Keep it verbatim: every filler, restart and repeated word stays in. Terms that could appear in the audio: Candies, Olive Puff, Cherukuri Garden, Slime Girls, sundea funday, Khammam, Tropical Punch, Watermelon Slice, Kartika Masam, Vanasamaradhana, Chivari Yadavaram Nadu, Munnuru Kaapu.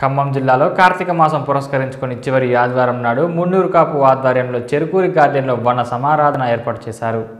Khammam Jillalo, Kartika Masam Puraskarinchukoni Chivari Yadavaram Nadu, Munnuru Kaapu Advaryamlo Cherukuri Garden lo Vanasamaradhana Erpatu Chesaru.